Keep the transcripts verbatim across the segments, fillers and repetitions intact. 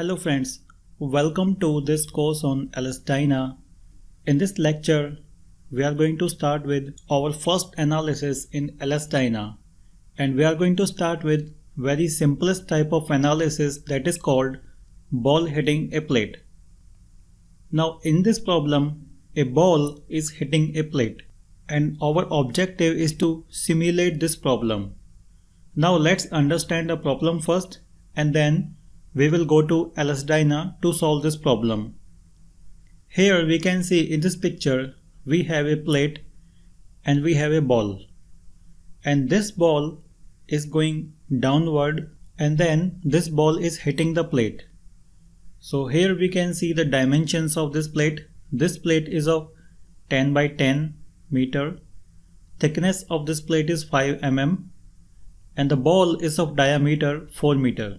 Hello friends, welcome to this course on L S DYNA. In this lecture, we are going to start with our first analysis in L S DYNA, and we are going to start with very simplest type of analysis that is called ball hitting a plate. Now in this problem, a ball is hitting a plate and our objective is to simulate this problem. Now let's understand the problem first and then we will go to L S DYNA to solve this problem. Here we can see in this picture we have a plate and we have a ball, and this ball is going downward and then this ball is hitting the plate. So here we can see the dimensions of this plate. This plate is of ten by ten meter. Thickness of this plate is five millimeters and the ball is of diameter four meter.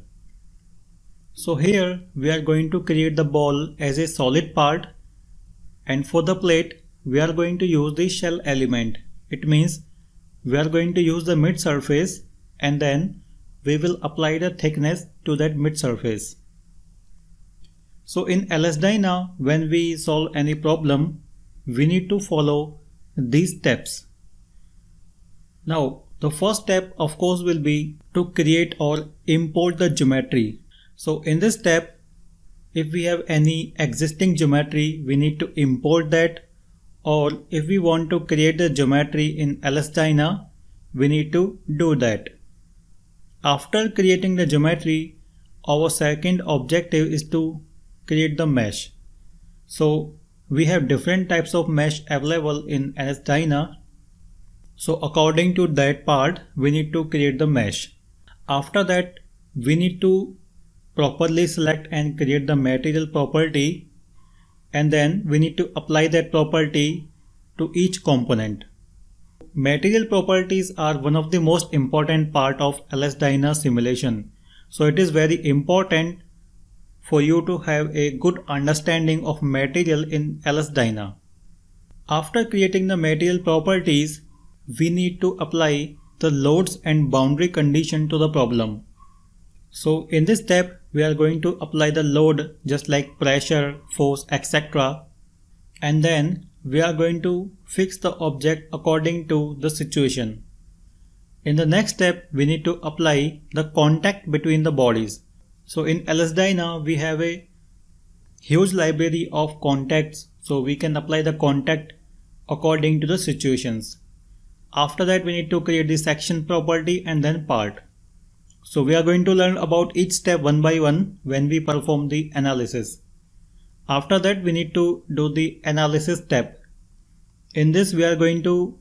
So here we are going to create the ball as a solid part, and for the plate we are going to use the shell element. It means we are going to use the mid surface and then we will apply the thickness to that mid surface. So in L S DYNA, when we solve any problem, we need to follow these steps. Now the first step of course will be to create or import the geometry. So in this step, if we have any existing geometry, we need to import that, or if we want to create the geometry in L S DYNA, we need to do that. After creating the geometry, our second objective is to create the mesh. So we have different types of mesh available in L S DYNA. So according to that part, we need to create the mesh. After that, we need to properly select and create the material property, and then we need to apply that property to each component. Material properties are one of the most important part of L S DYNA simulation. So it is very important for you to have a good understanding of material in L S DYNA. After creating the material properties, we need to apply the loads and boundary condition to the problem. So in this step, we are going to apply the load just like pressure, force, et cetera. And then we are going to fix the object according to the situation. In the next step, we need to apply the contact between the bodies. So in L S DYNA, we have a huge library of contacts. So we can apply the contact according to the situations. After that, we need to create the section property and then part. So we are going to learn about each step one by one when we perform the analysis. After that, we need to do the analysis step. In this, we are going to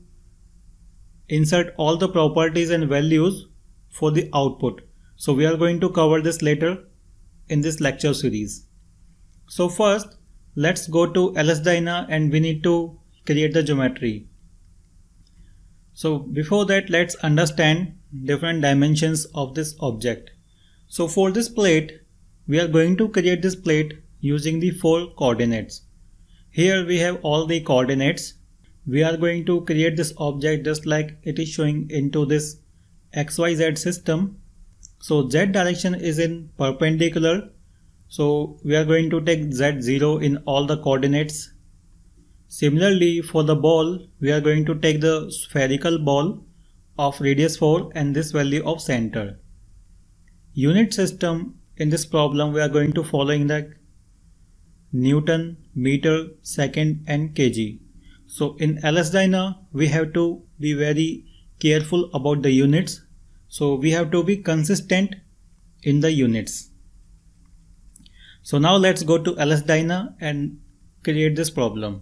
insert all the properties and values for the output. So we are going to cover this later in this lecture series. So first, let's go to L S DYNA and we need to create the geometry. So before that, let's understand different dimensions of this object. So for this plate, we are going to create this plate using the four coordinates. Here we have all the coordinates. We are going to create this object just like it is showing into this X Y Z system. So Z direction is in perpendicular. So we are going to take Z zero in all the coordinates. Similarly, for the ball, we are going to take the spherical ball of radius four and this value of center. Unit system in this problem we are going to follow in the Newton, meter, second and kg. So in L S DYNA we have to be very careful about the units. So we have to be consistent in the units. So now let's go to L S DYNA and create this problem.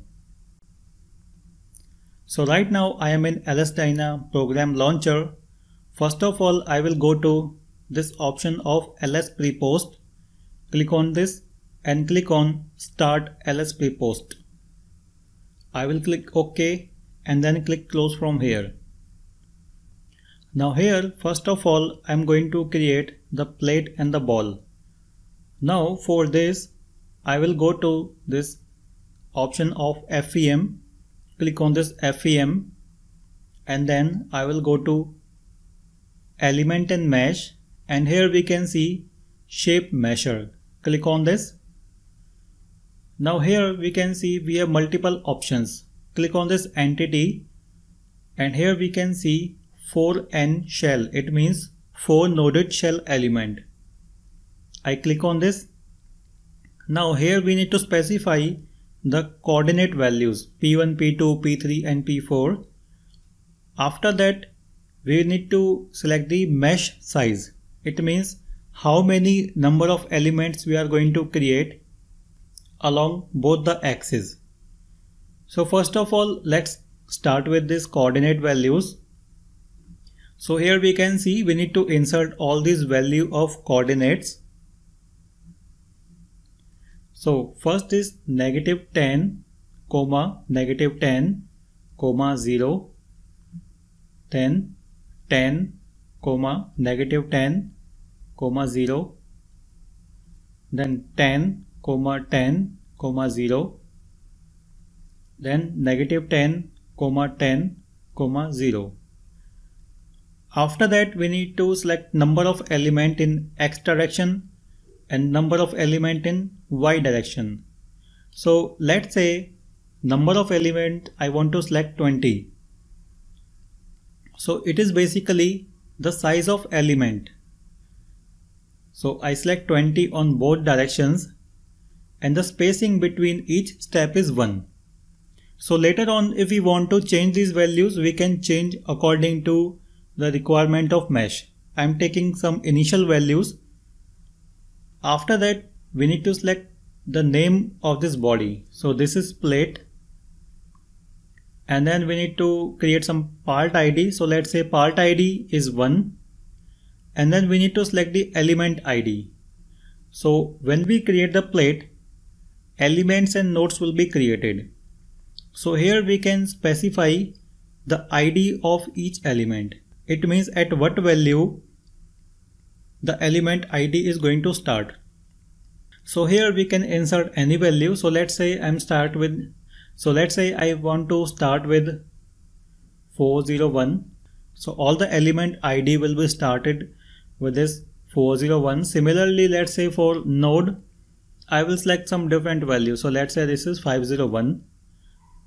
So right now I am in L S DYNA program launcher. First of all, I will go to this option of L S PrePost. Click on this and click on Start L S PrePost. I will click OK and then click Close from here. Now here, first of all, I am going to create the plate and the ball. Now for this, I will go to this option of F E M. Click on this F E M and then I will go to element and mesh, and here we can see shape measure. Click on this. Now here we can see we have multiple options. Click on this entity and here we can see four N shell. It means four noded shell element. I click on this. Now here we need to specify the coordinate values P one, P two, P three and P four. After that we need to select the mesh size. It means how many number of elements we are going to create along both the axes. So first of all, let's start with this coordinate values. So here we can see we need to insert all these value of coordinates. So first is negative ten, negative ten, zero, then ten, negative ten, zero, then ten, ten, zero, then negative ten, ten, zero. After that we need to select number of element in x direction and number of element in y direction. So let's say number of element I want to select twenty. So it is basically the size of element. So I select twenty on both directions and the spacing between each step is one. So later on, if we want to change these values, we can change according to the requirement of mesh. I am taking some initial values. After that, we need to select the name of this body. So this is plate. And then we need to create some part I D. So let's say part I D is one. And then we need to select the element I D. So when we create the plate, elements and nodes will be created. So here we can specify the I D of each element. It means at what value the element I D is going to start. So here we can insert any value. So let's say I'm start with, so let's say I want to start with four zero one. So all the element I D will be started with this four zero one. Similarly, let's say for node, I will select some different value. So let's say this is five zero one.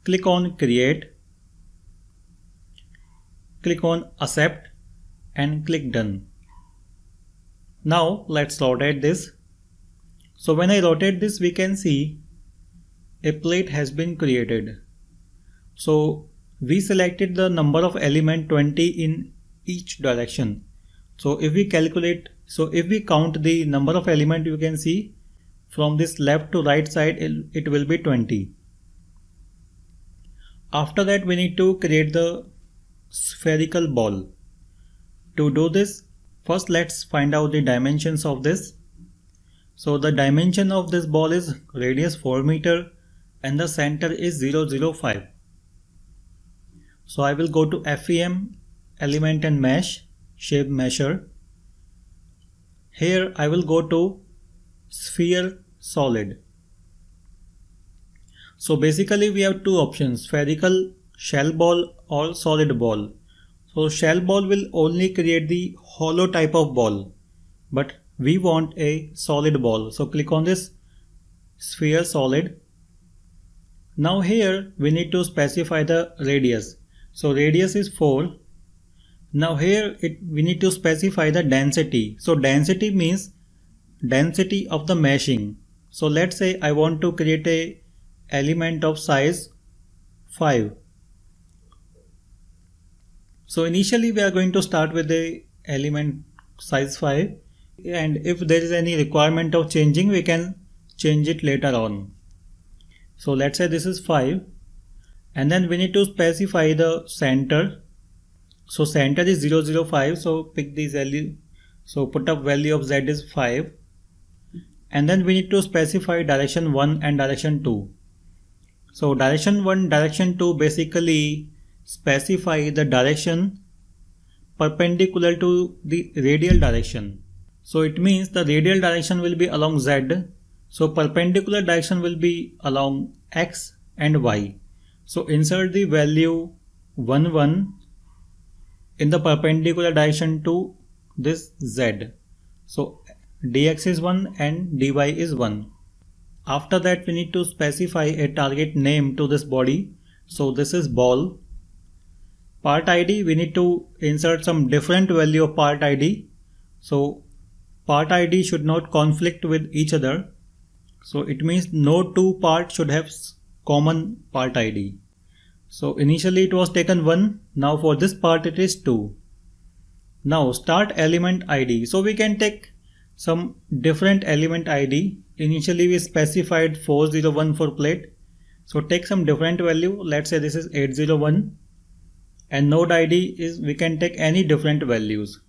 Click on create, click on accept and click done. Now let's rotate this. So when I rotate this, we can see a plate has been created. So we selected the number of element twenty in each direction. So if we calculate, so if we count the number of element, you can see from this left to right side, it will be twenty. After that, we need to create the spherical ball. To do this, first let's find out the dimensions of this. So the dimension of this ball is radius four meter and the center is zero zero five. So I will go to F E M, element and mesh, shape measure. Here I will go to sphere solid. So basically we have two options, spherical shell ball or solid ball. So shell ball will only create the hollow type of ball, but we want a solid ball. So click on this sphere solid. Now here we need to specify the radius. So radius is four. Now here it, we need to specify the density. So density means density of the meshing. So let's say I want to create a element of size five. So initially we are going to start with the element size five, and if there is any requirement of changing, we can change it later on. So let's say this is five, and then we need to specify the center. So center is zero zero five. So pick this value. So put up value of z is five, and then we need to specify direction one and direction two. So direction one, direction two basically specify the direction perpendicular to the radial direction. So it means the radial direction will be along z. So perpendicular direction will be along x and y. So insert the value one one in the perpendicular direction to this z. So dx is one and dy is one. After that we need to specify a target name to this body. So this is ball. Part I D, we need to insert some different value of part I D. So part I D should not conflict with each other. So it means no two parts should have common part I D. So initially it was taken one. Now for this part it is two. Now start element I D. So we can take some different element I D. Initially we specified four zero one for plate. So take some different value. Let's say this is eight zero one. And node I D is, we can take any different values.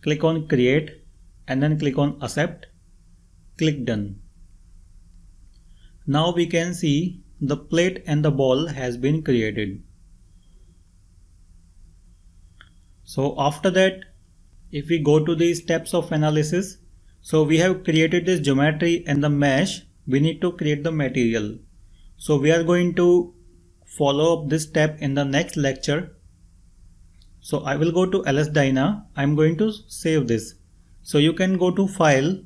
Click on create and then click on accept. Click done. Now we can see the plate and the ball has been created. So after that, if we go to the steps of analysis, so we have created this geometry and the mesh, we need to create the material. So we are going to follow up this step in the next lecture. So I will go to L S Dyna. I am going to save this. So you can go to File,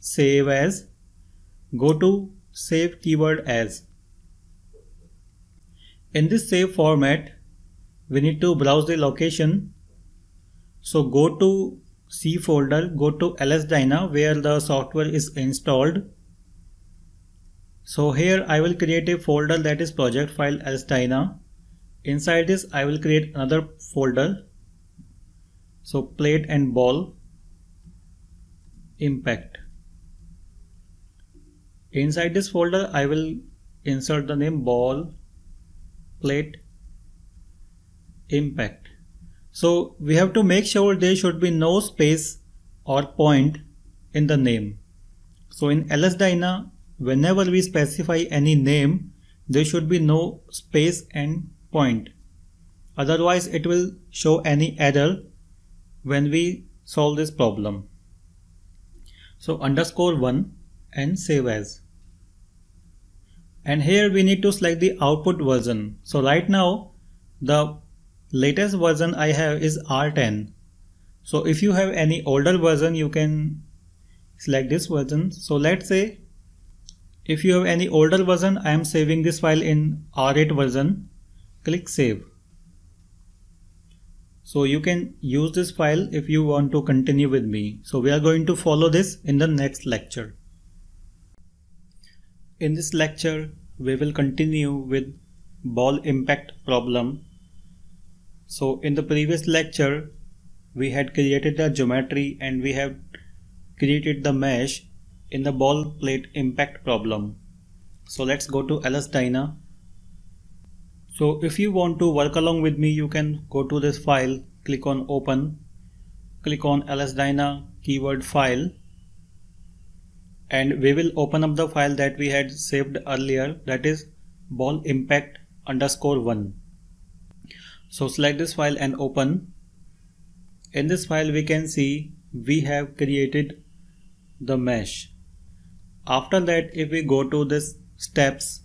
Save As, go to Save Keyword As. In this save format, we need to browse the location. So go to C folder, go to L S Dyna where the software is installed. So here I will create a folder that is project file L S Dyna. Inside this I will create another folder. So plate and ball. Impact. Inside this folder I will insert the name ball, plate, impact. So we have to make sure there should be no space or point in the name. So in L S Dyna, whenever we specify any name, there should be no space and point. Otherwise it will show any error when we solve this problem. So underscore one and save as. And here we need to select the output version. So right now the latest version I have is R ten. So if you have any older version, you can select this version. So let's say if you have any older version, I am saving this file in R eight version. Click save. So you can use this file if you want to continue with me. So we are going to follow this in the next lecture. In this lecture, we will continue with ball impact problem. So in the previous lecture, we had created the geometry and we have created the mesh in the ball plate impact problem. So let's go to L S Dyna. So if you want to work along with me, you can go to this file, click on open, click on L S Dyna keyword file, and we will open up the file that we had saved earlier, that is ball impact underscore one. So select this file and open. In this file we can see we have created the mesh. After that, if we go to this steps,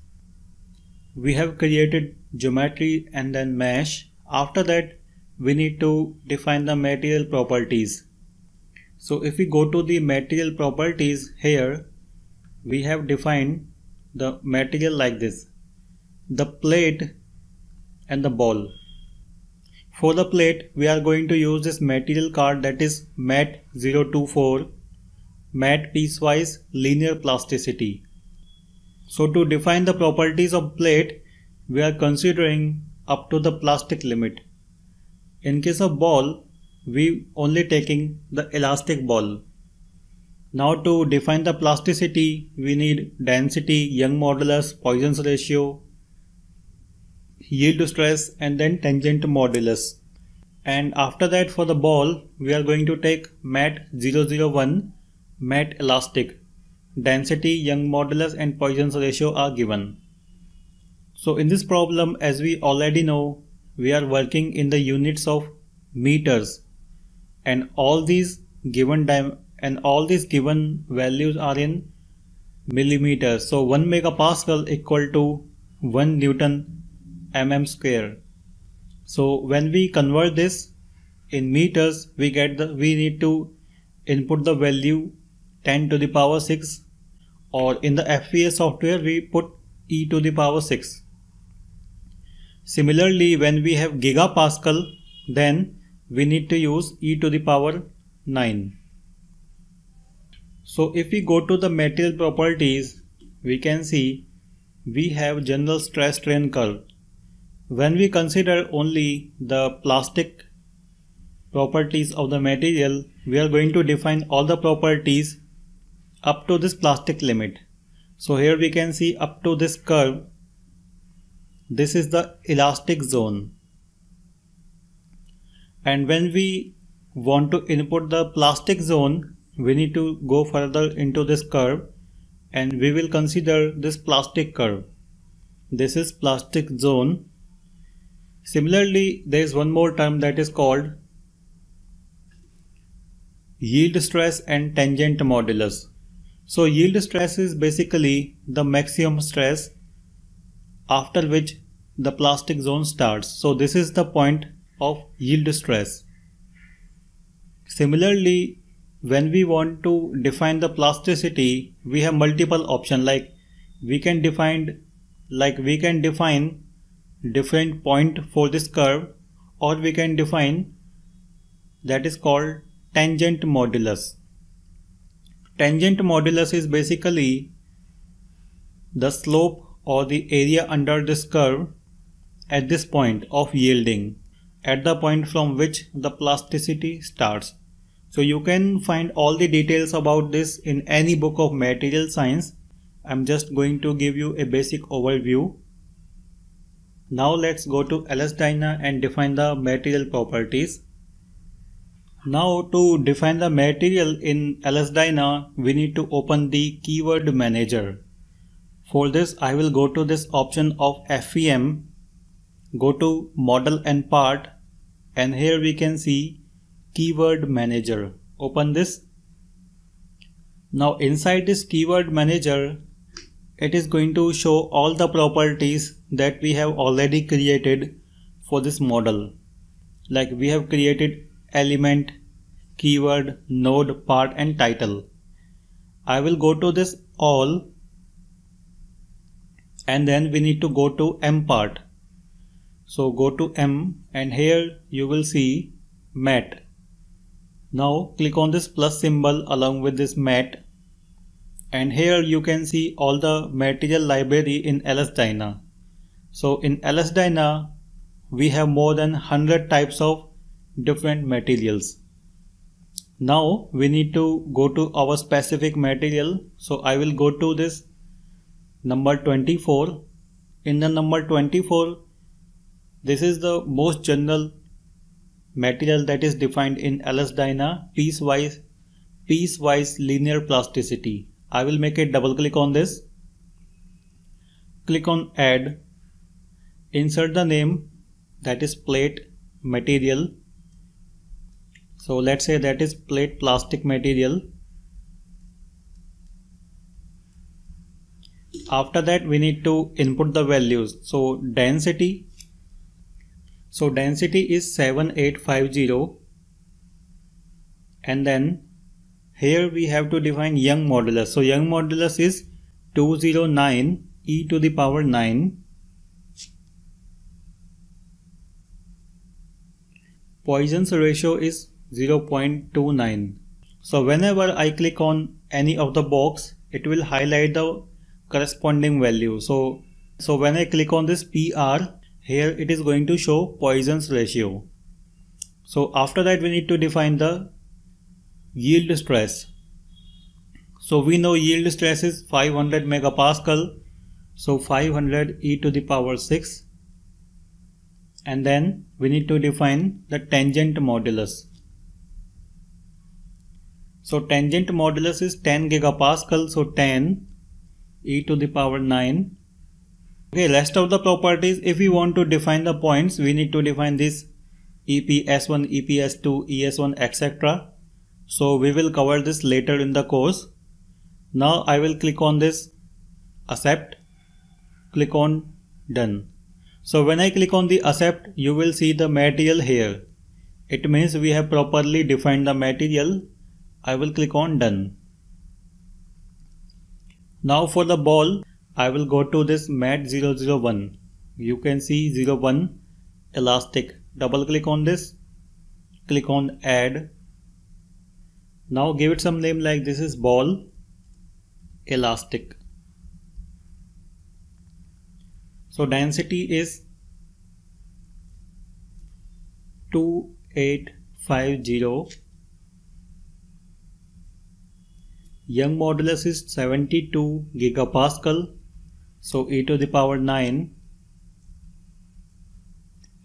we have created geometry and then mesh. After that we need to define the material properties. So if we go to the material properties, here we have defined the material like this, the plate and the ball. For the plate, we are going to use this material card that is M A T zero two four, matte piecewise linear plasticity. So to define the properties of plate, we are considering up to the plastic limit. In case of ball, we only taking the elastic ball. Now to define the plasticity, we need density, Young modulus, Poisson's ratio, yield stress, and then tangent modulus. And after that, for the ball, we are going to take M A T zero zero one, matte elastic. Density, Young modulus, and Poisson's ratio are given. So in this problem, as we already know, we are working in the units of meters, and all these given dim and all these given values are in millimeters. So one megapascal equal to one newton mm square. So when we convert this in meters, we get the we need to input the value ten to the power six, or in the F P S software we put e to the power six. Similarly, when we have gigapascal, then we need to use e to the power nine. So if we go to the material properties, we can see we have general stress strain curve. When we consider only the plastic properties of the material, we are going to define all the properties up to this plastic limit. So here we can see up to this curve, this is the elastic zone. And when we want to input the plastic zone, we need to go further into this curve and we will consider this plastic curve. This is plastic zone. Similarly, there is one more term that is called yield stress and tangent modulus. So yield stress is basically the maximum stress after which the plastic zone starts. So this is the point of yield stress. Similarly, when we want to define the plasticity, we have multiple options, like we can define like we can define different point for this curve, or we can define that is called tangent modulus. Tangent modulus is basically the slope or the area under this curve at this point of yielding, at the point from which the plasticity starts. So you can find all the details about this in any book of material science. I'm just going to give you a basic overview. Now let's go to L S-DYNA and define the material properties. Now to define the material in L S-DYNA, we need to open the keyword manager. For this, I will go to this option of F E M, go to model and part, and here we can see keyword manager. Open this. Now inside this keyword manager, it is going to show all the properties that we have already created for this model. Like we have created element, keyword, node, part and title. I will go to this all, and then we need to go to M part. So go to M, and here you will see M A T. Now click on this plus symbol along with this M A T, and here you can see all the material library in L S-DYNA. So in L S-DYNA we have more than one hundred types of different materials. Now we need to go to our specific material. So I will go to this number twenty-four. In the number twenty-four, this is the most general material that is defined in L S-DYNA, piecewise, piecewise linear plasticity. I will make a double click on this. Click on add. Insert the name, that is plate material. So let's say that is plate plastic material. After that we need to input the values. So density. So density is seven eight five zero, and then here we have to define Young modulus. So Young modulus is two hundred nine e to the power nine. Poisson's ratio is zero point two nine. So whenever I click on any of the box, it will highlight the corresponding value. So, so when I click on this P R, here it is going to show Poisson's ratio. So after that we need to define the yield stress. So we know yield stress is five hundred megapascal. So five hundred e to the power six. And then we need to define the tangent modulus. So tangent modulus is ten gigapascal. So ten e to the power nine. Okay, rest of the properties, if we want to define the points, we need to define this E P S one, E P S two, E S one, et cetera. So we will cover this later in the course. Now I will click on this accept. Click on done. So when I click on the accept, you will see the material here. It means we have properly defined the material I will click on done. Now for the ball, I will go to this M A T zero zero one. You can see zero one elastic. Double click on this. Click on add. Now give it some name like this is ball elastic. So density is two eight five zero. Young modulus is seventy-two gigapascal, so e to the power nine,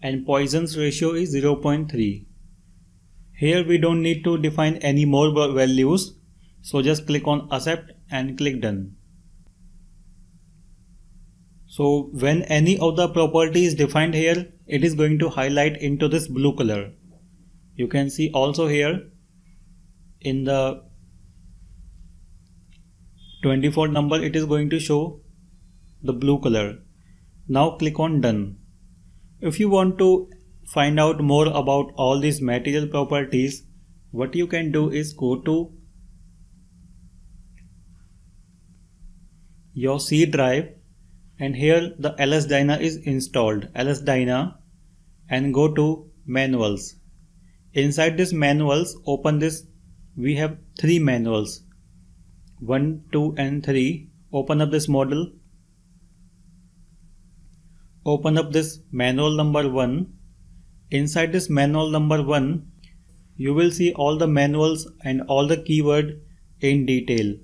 and Poisson's ratio is zero point three. Here we don't need to define any more values, so just click on accept and click done. So when any of the property is defined here, it is going to highlight into this blue color. You can see also here in the twenty-four number it is going to show the blue color. Now click on done. If you want to find out more about all these material properties, what you can do is go to your C drive, and here the L S-DYNA is installed, L S-DYNA, and go to manuals. Inside this manuals, open this, we have three manuals, one, two and three. Open up this model. Open up this manual number one. Inside this manual number one, you will see all the manuals and all the keyword in detail.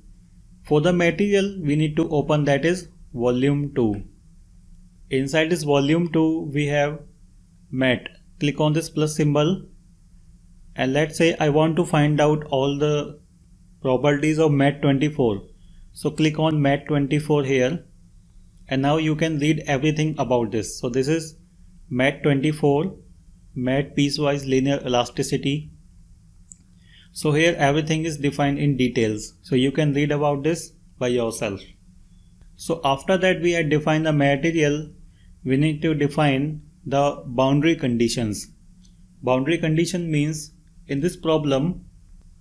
For the material, we need to open that is volume two. Inside this volume two, we have M A T. Click on this plus symbol, and let's say I want to find out all the properties of M A T twenty-four. So click on M A T twenty-four here, and now you can read everything about this. So this is M A T twenty-four, M A T piecewise linear elasticity. So here everything is defined in details. So you can read about this by yourself. So after that we had defined the material, we need to define the boundary conditions. Boundary condition means in this problem,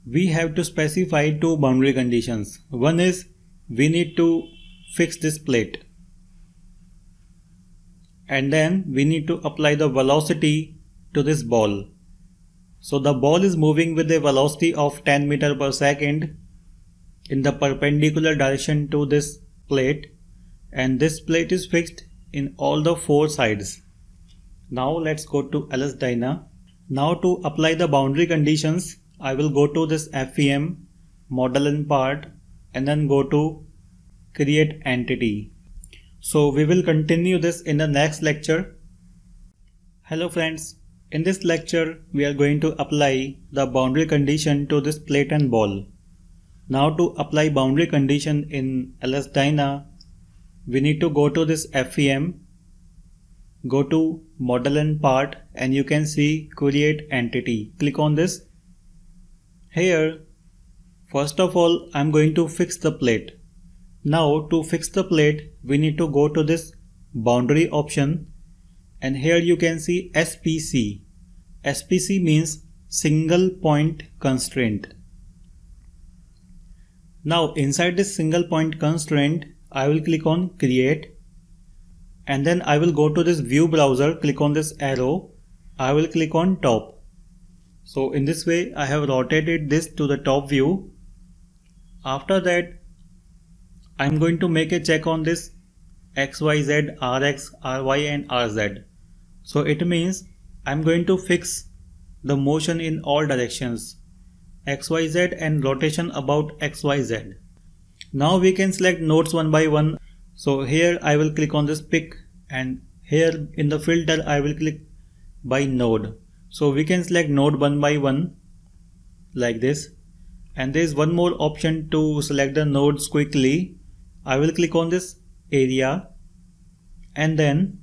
we have to specify two boundary conditions. One is we need to fix this plate, and then we need to apply the velocity to this ball. So the ball is moving with a velocity of ten meter per second in the perpendicular direction to this plate, and this plate is fixed in all the four sides. Now let's go to L S-DYNA. Now to apply the boundary conditions, I will go to this F E M model and part, and then go to create entity. So we will continue this in the next lecture. Hello friends, in this lecture we are going to apply the boundary condition to this plate and ball. Now to apply boundary condition in L S-DYNA, we need to go to this F E M, go to model and part, and you can see create entity. Click on this. Here, first of all, I'm going to fix the plate. Now to fix the plate, we need to go to this boundary option, and here you can see S P C. S P C means single point constraint. Now inside this single point constraint, I will click on create, and then I will go to this view browser, click on this arrow, I will click on top. So in this way I have rotated this to the top view. After that I am going to make a check on this X Y Z, R X, R Y and R Z. So it means I am going to fix the motion in all directions, X Y Z, and rotation about X Y Z. Now we can select nodes one by one. So here I will click on this pick, and here in the filter I will click by node. So we can select node one by one like this, and there is one more option to select the nodes quickly. I will click on this area, and then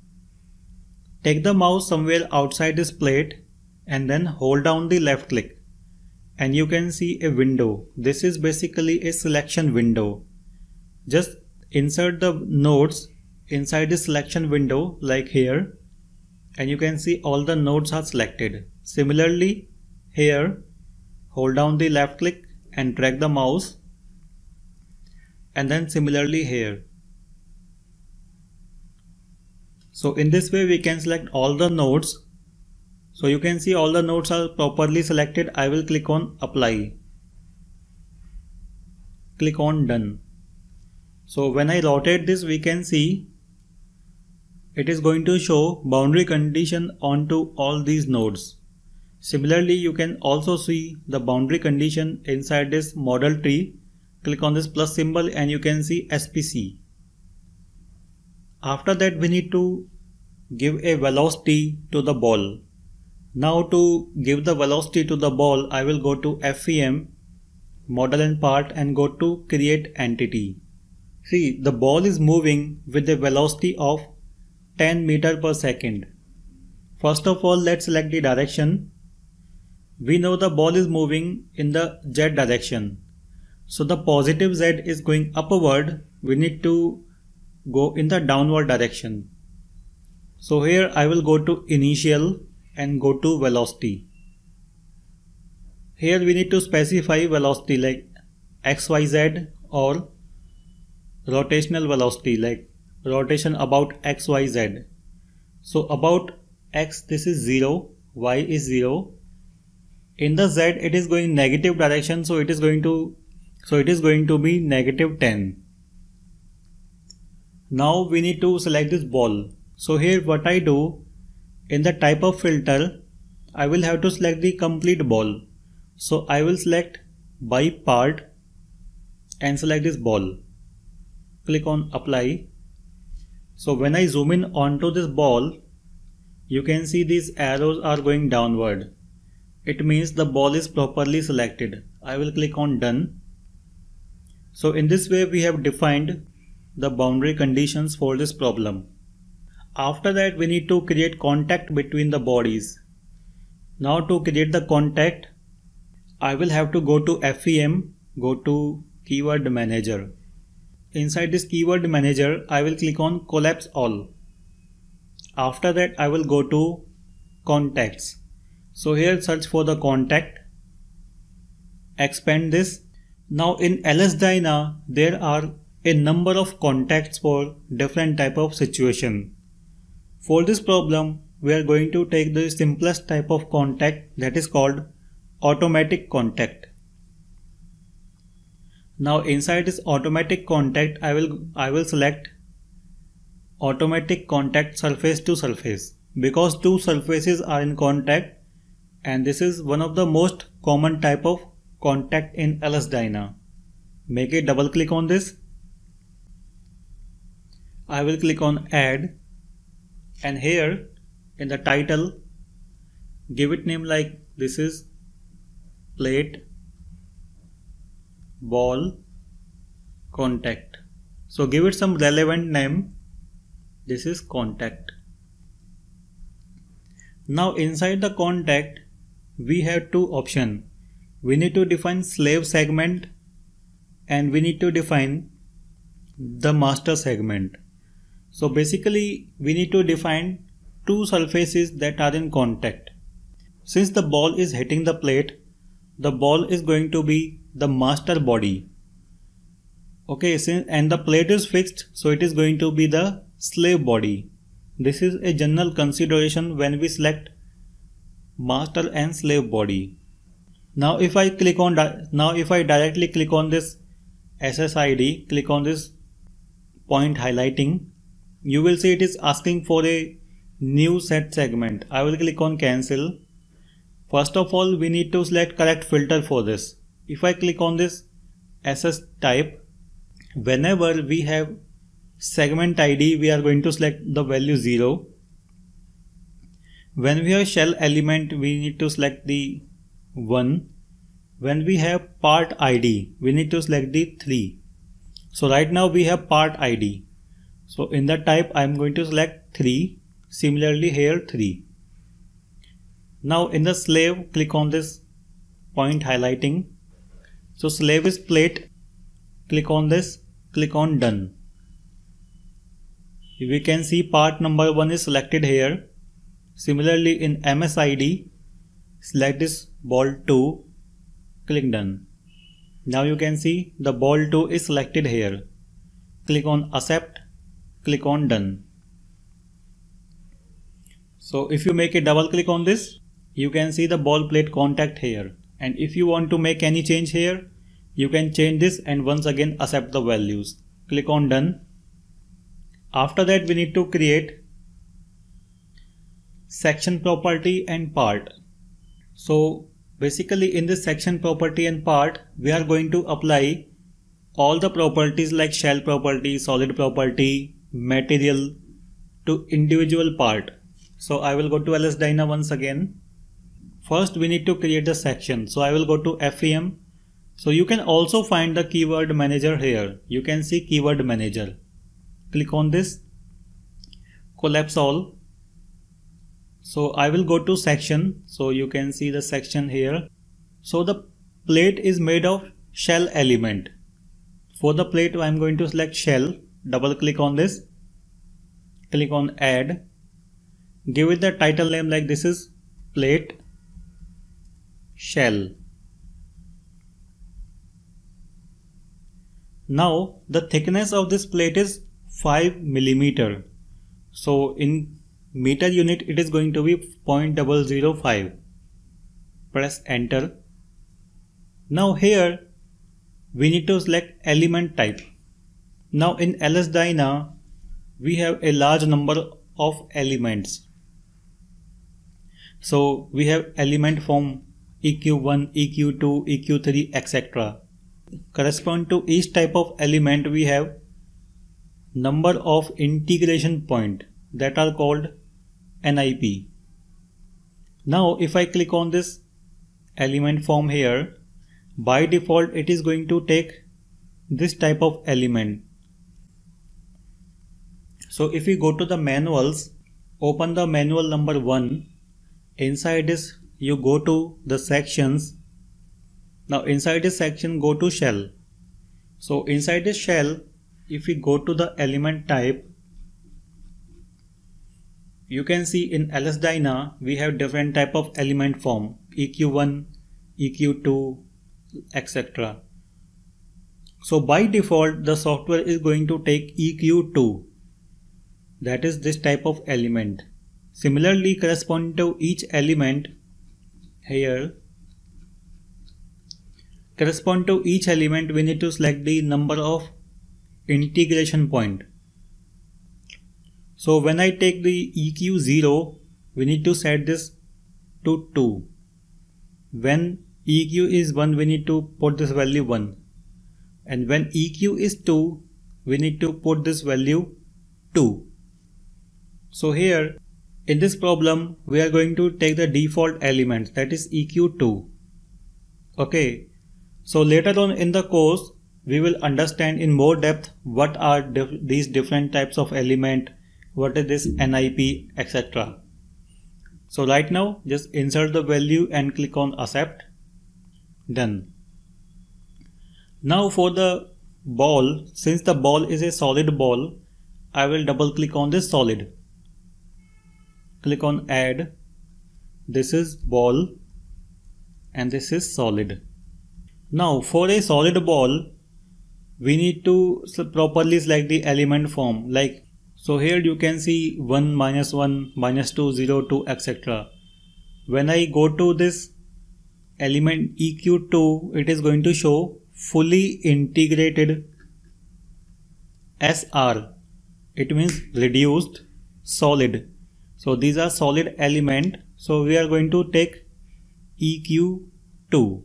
take the mouse somewhere outside this plate, and then hold down the left click, and you can see a window. This is basically a selection window. Just insert the nodes inside the selection window like here, and you can see all the nodes are selected. Similarly here, hold down the left click and drag the mouse, and then similarly here. So in this way we can select all the nodes. So you can see all the nodes are properly selected. I will click on apply. Click on done. So when I rotate this, we can see it is going to show boundary condition onto all these nodes. Similarly, you can also see the boundary condition inside this model tree. Click on this plus symbol and you can see S P C. After that, we need to give a velocity to the ball. Now to give the velocity to the ball, I will go to F E M, model and part, and go to create entity. See, the ball is moving with a velocity of ten meter per second. First of all, let's select the direction. We know the ball is moving in the Z direction. So the positive Z is going upward. We need to go in the downward direction. So here I will go to initial and go to velocity. Here we need to specify velocity like X Y Z or rotational velocity like rotation about X Y Z. So about X this is zero, Y is zero. In the Z it is going negative direction, so it is going to so it is going to be negative ten. Now we need to select this ball. So here what I do, in the type of filter, I will have to select the complete ball. So I will select by part and select this ball. Click on apply. So when I zoom in onto this ball, you can see these arrows are going downward. It means the ball is properly selected. I will click on done. So in this way we have defined the boundary conditions for this problem. After that, we need to create contact between the bodies. Now to create the contact, I will have to go to F E M, go to keyword manager. Inside this keyword manager, I will click on collapse all. After that, I will go to contacts. So here search for the contact. Expand this. Now in L S-DYNA, there are a number of contacts for different type of situation. For this problem, we are going to take the simplest type of contact, that is called automatic contact. Now inside this automatic contact, I will I will select automatic contact surface to surface, because two surfaces are in contact, and this is one of the most common type of contact in L S-DYNA. Make a double click on this. I will click on add, and here in the title give it name like this is plate ball contact. So give it some relevant name. This is contact. Now inside the contact we have two options. We need to define slave segment and we need to define the master segment. So basically we need to define two surfaces that are in contact. Since the ball is hitting the plate, the ball is going to be the master body. Okay, and the plate is fixed, so it is going to be the slave body. This is a general consideration when we select master and slave body. Now if I click on now if I directly click on this S S I D, click on this point highlighting, you will see it is asking for a new set segment. I will click on cancel. First of all, we need to select correct filter for this. If I click on this S S type, whenever we have segment I D, we are going to select the value zero. When we have shell element, we need to select the one. When we have part I D, we need to select the three. So right now we have part I D. So in the type I am going to select three, similarly here three. Now in the slave, click on this point highlighting. So slave is plate, click on this, click on done. We can see part number one is selected here. Similarly in M S I D, select this ball two, click done. Now you can see the bold two is selected here. Click on accept, click on done. So if you make a double click on this, you can see the ball plate contact here. And if you want to make any change here, you can change this and once again accept the values. Click on done. After that we need to create section property and part. So basically in this section property and part, we are going to apply all the properties like shell property, solid property, material to individual part. So I will go to L S-DYNA once again. First we need to create the section. So I will go to F E M. So you can also find the keyword manager here. You can see keyword manager. Click on this. Collapse all. So I will go to section. So you can see the section here. So the plate is made of shell element. For the plate I am going to select shell. Double click on this. Click on add. Give it the title name like this is plate shell. Now the thickness of this plate is five millimeters. So in meter unit it is going to be zero point zero zero five. Press enter. Now here we need to select element type. Now in L S-DYNA we have a large number of elements. So we have element from E Q one, E Q two, E Q three, et cetera. Correspond to each type of element we have number of integration point that are called N I P. Now if I click on this element form here, by default it is going to take this type of element. So if we go to the manuals, open the manual number one. Inside this you go to the sections. Now inside this section go to shell. So inside this shell if we go to the element type, you can see in L S-DYNA we have different type of element form E Q one, E Q two, et cetera. So by default the software is going to take E Q two, that is this type of element. Similarly corresponding to each element here, correspond to each element we need to select the number of integration point. So when I take the E Q zero, we need to set this to two. When E Q is one, we need to put this value one. And when E Q is two, we need to put this value two. So here in this problem, we are going to take the default element, that is E Q two. Okay. So later on in the course, we will understand in more depth what are diff these different types of element, what is this N I P, et cetera. So right now, just insert the value and click on accept. Done. Now for the ball, since the ball is a solid ball, I will double click on this solid. Click on add. This is ball and this is solid. Now for a solid ball, we need to properly select the element form like so. Here you can see one, minus one, minus two, zero, two, et cetera. When I go to this element E Q two, it is going to show fully integrated S R. It means reduced solid. So these are solid element. So we are going to take E Q two.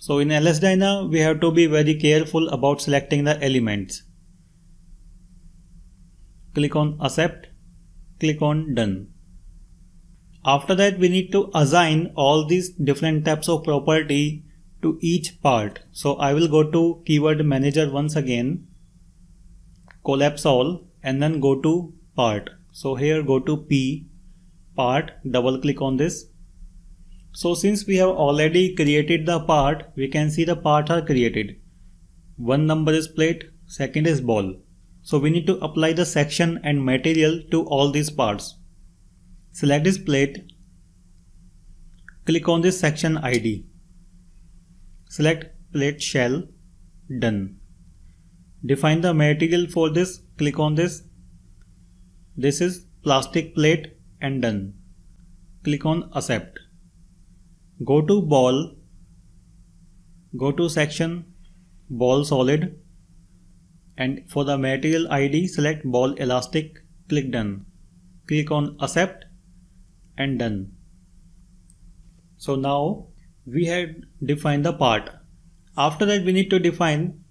So in L S-DYNA we have to be very careful about selecting the elements. Click on accept, click on done. After that we need to assign all these different types of property to each part. So I will go to keyword manager once again, collapse all and then go to part. So here go to P, part, double click on this. So since we have already created the part, we can see the part are created. One number is plate, second is ball. So we need to apply the section and material to all these parts. Select this plate. Click on this section I D. Select plate shell, done. Define the material for this, click on this. This is plastic plate and done. Click on accept. Go to ball, go to section, ball solid, and for the material I D select ball elastic, click done. Click on accept and done. So now we have defined the part. After that we need to define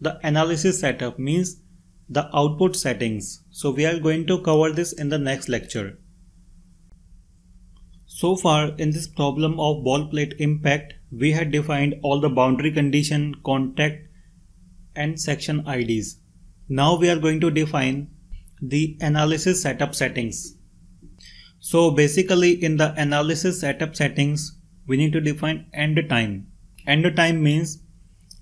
the analysis setup, means the output settings. So we are going to cover this in the next lecture. So far in this problem of ball plate impact, we had defined all the boundary condition, contact and section I Ds. Now we are going to define the analysis setup settings. So basically in the analysis setup settings, we need to define end time. End time means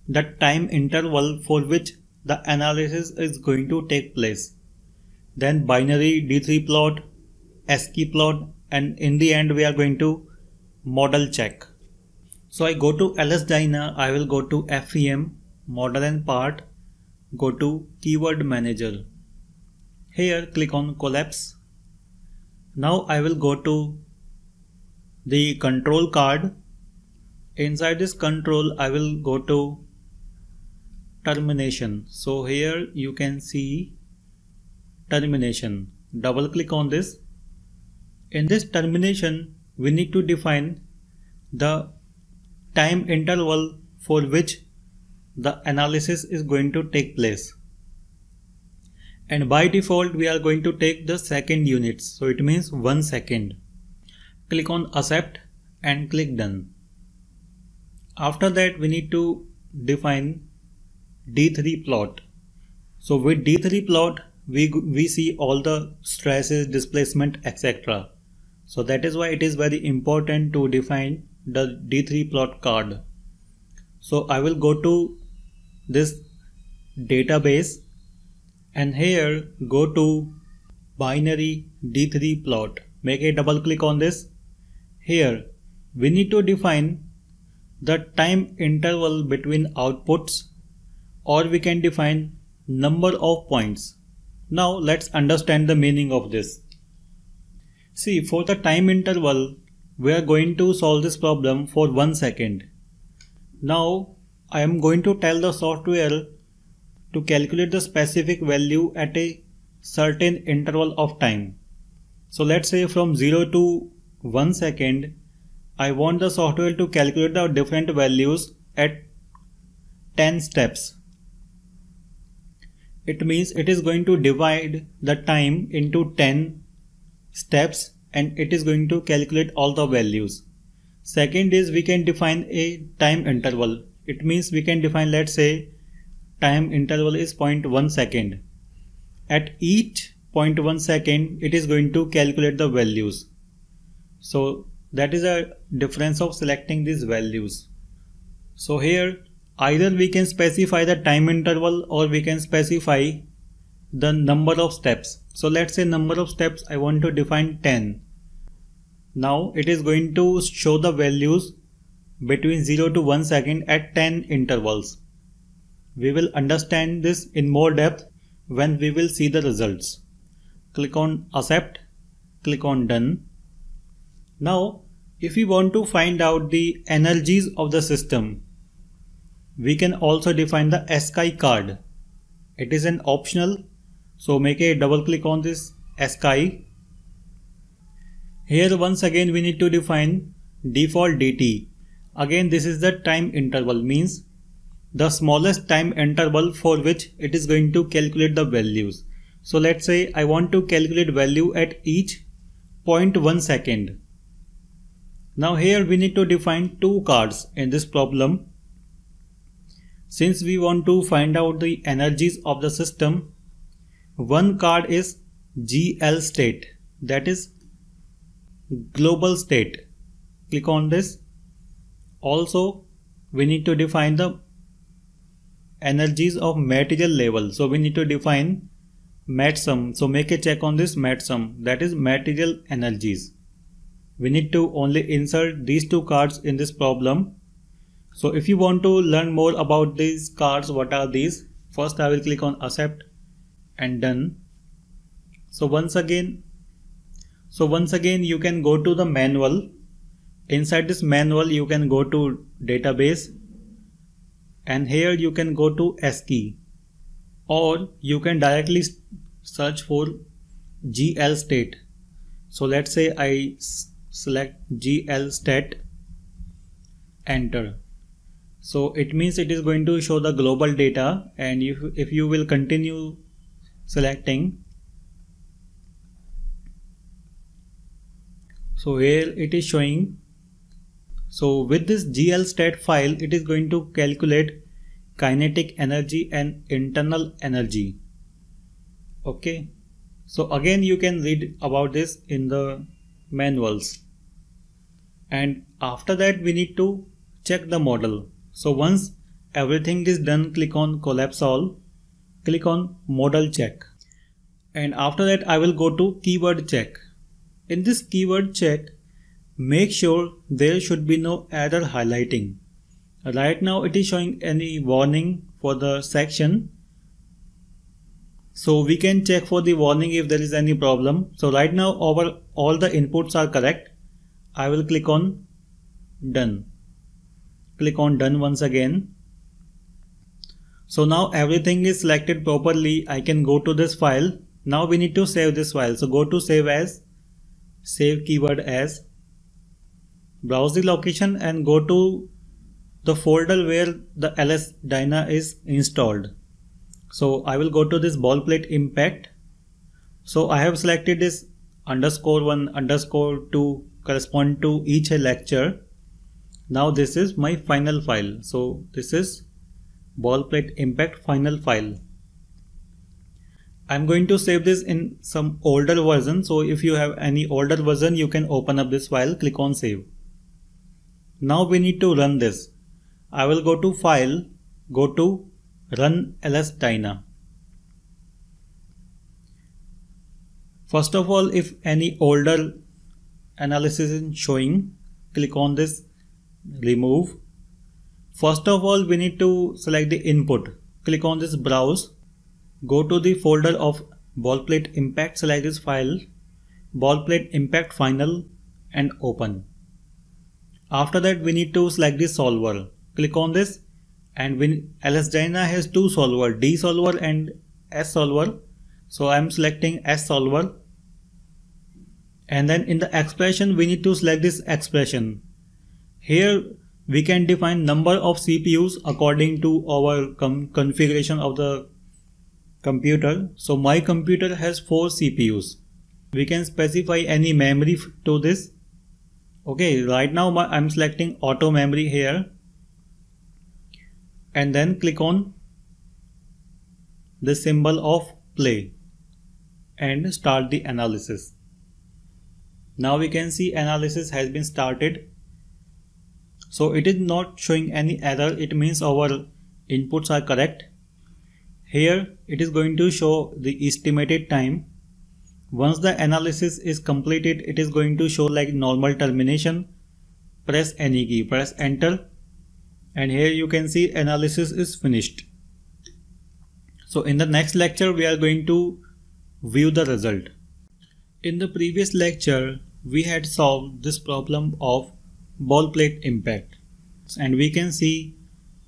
the time interval for which the analysis is going to take place. Then binary, D three plot, ASCII plot, and in the end we are going to model check. So I go to L S-DYNA, I will go to F E M, model and part, go to keyword manager. Here click on collapse. Now I will go to the control card. Inside this control I will go to termination. So here you can see termination. Double click on this. In this termination we need to define the time interval for which the analysis is going to take place. And by default we are going to take the second units. So it means one second. Click on accept and click done. After that we need to define D three plot. So with D three plot we we see all the stresses, displacement, et cetera. So that is why it is very important to define the D three plot card. So I will go to this database and here go to binary D three plot. Make a double click on this. Here we need to define the time interval between outputs, or we can define number of points. Now let's understand the meaning of this. See, for the time interval we are going to solve this problem for one second. Now I am going to tell the software to calculate the specific value at a certain interval of time. So let's say from zero to one second I want the software to calculate the different values at ten steps. It means it is going to divide the time into ten steps and it is going to calculate all the values. Second is we can define a time interval. It means we can define, let's say time interval is zero point one second. At each zero point one second it is going to calculate the values. So that is a difference of selecting these values. So here either we can specify the time interval or we can specify the number of steps. So let's say number of steps I want to define ten. Now it is going to show the values between zero to one second at ten intervals. We will understand this in more depth when we will see the results. Click on accept, click on done. Now if we want to find out the energies of the system, we can also define the ASCII card. It is an optional, so make a double click on this ASCII. Here once again we need to define default D T. Again this is the time interval, means the smallest time interval for which it is going to calculate the values. So let's say I want to calculate value at each zero point one second. Now here we need to define two cards in this problem. Since we want to find out the energies of the system, one card is G L stat, that is global state. Click on this. Also we need to define the energies of material level. So we need to define mat sum. So make a check on this mat sum, that is material energies. We need to only insert these two cards in this problem. So if you want to learn more about these cards, what are these? First I will click on accept and done. So once again, so once again you can go to the manual. Inside this manual you can go to database and here you can go to ASCII, or you can directly search for G L stat. So let's say I select G L stat, enter. So it means it is going to show the global data, and if, if you will continue selecting, so here it is showing. So with this G L stat file it is going to calculate kinetic energy and internal energy. Okay, so again you can read about this in the manuals. And after that we need to check the model. So once everything is done, click on collapse all, click on model check, and after that I will go to keyword check. In this keyword check, make sure there should be no error highlighting. Right now it is showing any warning for the section, so we can check for the warning if there is any problem. So right now our all the inputs are correct. I will click on done, click on done once again. So now everything is selected properly. I can go to this file. Now we need to save this file, so go to save as, save keyword as, browse the location and go to the folder where the L S Dyna is installed. So I will go to this ball plate impact. So I have selected this underscore one underscore two correspond to each lecture. Now this is my final file. So this is ball plate impact final file. I'm going to save this in some older version. So if you have any older version, you can open up this file, click on save. Now we need to run this. I will go to file, go to run L S Dyna. First of all, if any older analysis is showing, click on this remove. First of all, we need to select the input. Click on this browse, go to the folder of ball plate impact, select this file, ball plate impact final, and open. After that we need to select the solver, click on this, and when L S Dyna has two solver, D solver and S solver. So I am selecting S solver, and then in the expression we need to select this expression. Here we can define number of C P Us according to our configuration of the computer. So my computer has four C P Us. We can specify any memory to this. Okay, right now I am selecting auto memory here, and then click on the symbol of play and start the analysis. Now we can see analysis has been started. So it is not showing any error. It means our inputs are correct. Here it is going to show the estimated time. Once the analysis is completed, it is going to show like normal termination. Press any key, press enter, and here you can see analysis is finished. So in the next lecture we are going to view the result. In the previous lecture we had solved this problem of ball plate impact, and we can see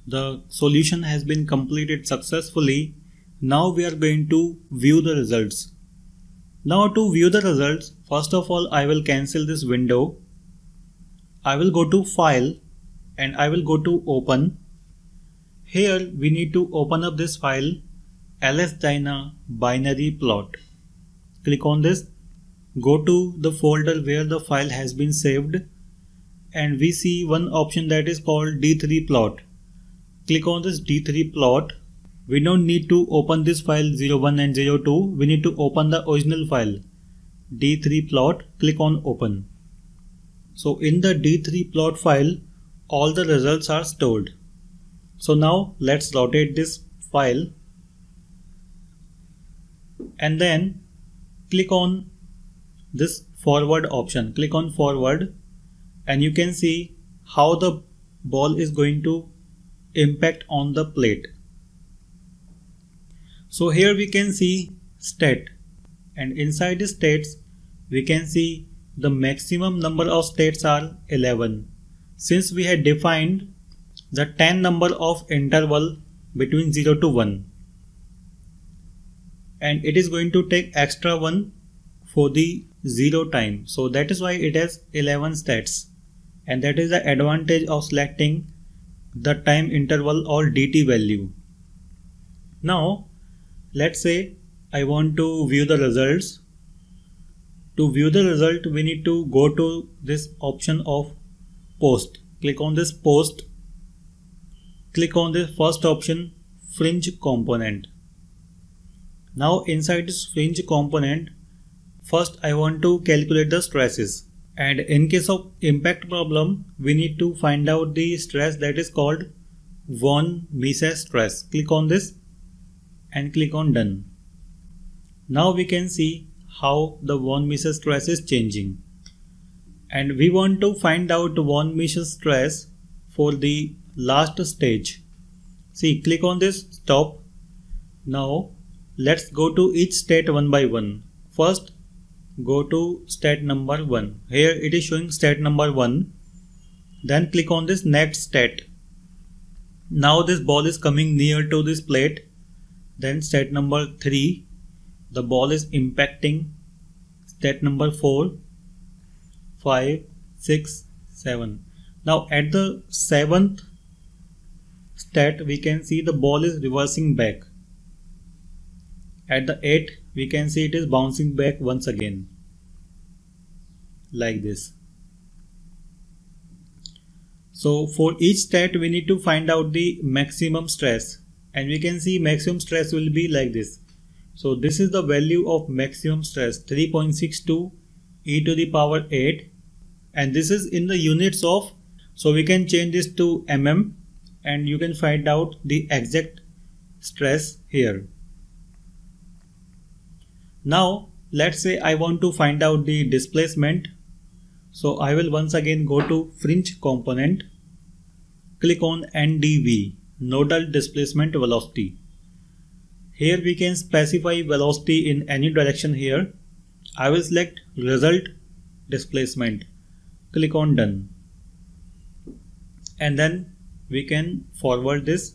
the solution has been completed successfully. Now we are going to view the results. Now to view the results, first of all I will cancel this window. I will go to file and I will go to open. Here we need to open up this file, L S Dyna binary plot. Click on this, go to the folder where the file has been saved, and we see one option that is called D three plot. Click on this D three plot. We don't need to open this file zero one and zero two, we need to open the original file D three plot, click on open. So in the D three plot file all the results are stored. So now let's rotate this file and then click on this forward option, click on forward, and you can see how the ball is going to impact on the plate. So here we can see stat, and inside states we can see the maximum number of states are eleven. Since we had defined the ten number of interval between zero to one, and it is going to take extra one for the zero time, so that is why it has eleven states, and that is the advantage of selecting the time interval or D T value. Now let's say I want to view the results. To view the result, we need to go to this option of post. Click on this post. Click on this first option, fringe component. Now inside this fringe component, first I want to calculate the stresses, and in case of impact problem we need to find out the stress that is called von Mises stress. Click on this and click on done. Now we can see how the von Mises stress is changing, and we want to find out von Mises stress for the last stage. See, click on this stop. Now let's go to each state one by one. First go to state number one. Here it is showing state number one. Then click on this next state. Now this ball is coming near to this plate. Then state number three. The ball is impacting state number four, five, six, seven. Now at the seventh state we can see the ball is reversing back. At the eighth we can see it is bouncing back once again, like this. So for each state we need to find out the maximum stress, and we can see maximum stress will be like this. So this is the value of maximum stress, three point six two e to the power eight, and this is in the units of, so we can change this to mm, and you can find out the exact stress here. Now let's say I want to find out the displacement. So I will once again go to fringe component, click on N D V, nodal displacement velocity. Here we can specify velocity in any direction here. I will select result displacement, click on done, and then we can forward this.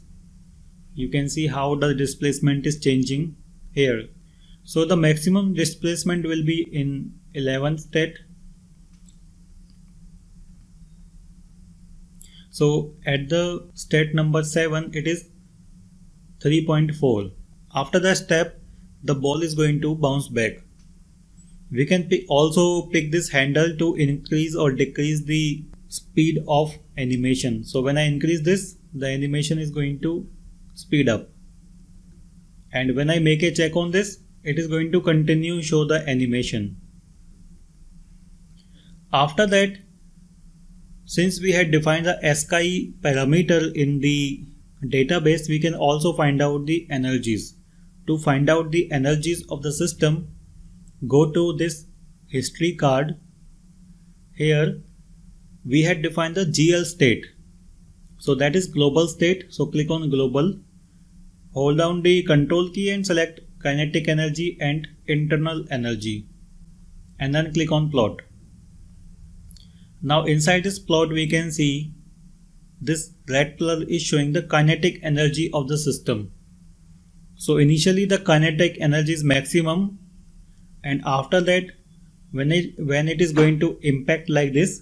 You can see how the displacement is changing here. So the maximum displacement will be in eleventh state. So at the state number seven it is three point four. After that step the ball is going to bounce back. We can pick, also pick this handle to increase or decrease the speed of animation. So when I increase this, the animation is going to speed up, and when I make a check on this, it is going to continue show the animation. After that, since we had defined the ASCII parameter in the database, we can also find out the energies. To find out the energies of the system, go to this history card. Here we had defined the G L state, so that is global state. So click on global, hold down the control key and select kinetic energy and internal energy, and then click on plot. Now inside this plot we can see this red color is showing the kinetic energy of the system. So initially the kinetic energy is maximum, and after that when it when it is going to impact like this,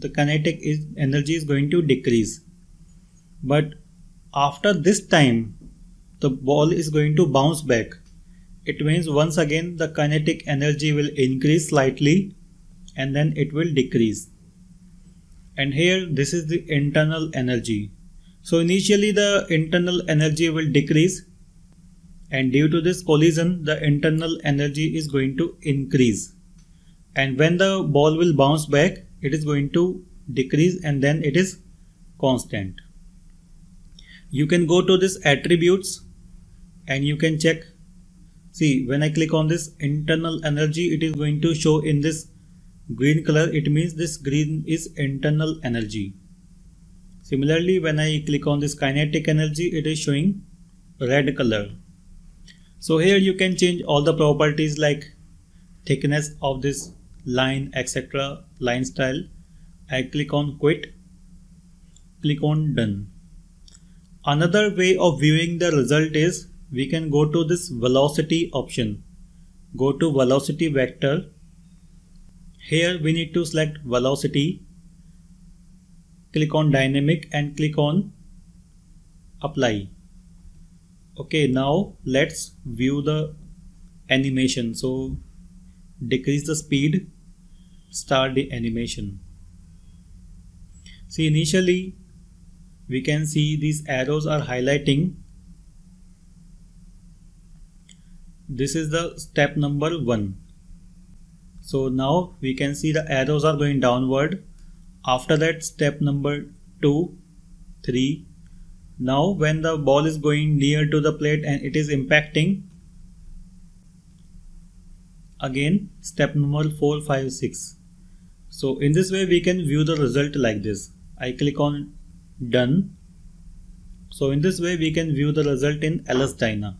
the kinetic is, energy is going to decrease, but after this time the ball is going to bounce back. It means once again the kinetic energy will increase slightly and then it will decrease. And here this is the internal energy. So initially the internal energy will decrease, and due to this collision the internal energy is going to increase, and when the ball will bounce back it is going to decrease, and then it is constant. You can go to this attributes and you can check. See, when I click on this internal energy, it is going to show in this green color. It means this green is internal energy. Similarly, when I click on this kinetic energy, it is showing red color. So here you can change all the properties like thickness of this line, et cetera, line style. I click on quit, click on done. Another way of viewing the result is we can go to this velocity option. Go to velocity vector. Here we need to select velocity. Click on dynamic and click on apply. Okay, now let's view the animation. So decrease the speed, start the animation. See, initially we can see these arrows are highlighting. This is the step number one. So now we can see the arrows are going downward. After that, step number two, three. Now when the ball is going near to the plate and it is impacting, again step number four, five, six. So in this way we can view the result like this. I click on done. So in this way we can view the result in L S-DYNA.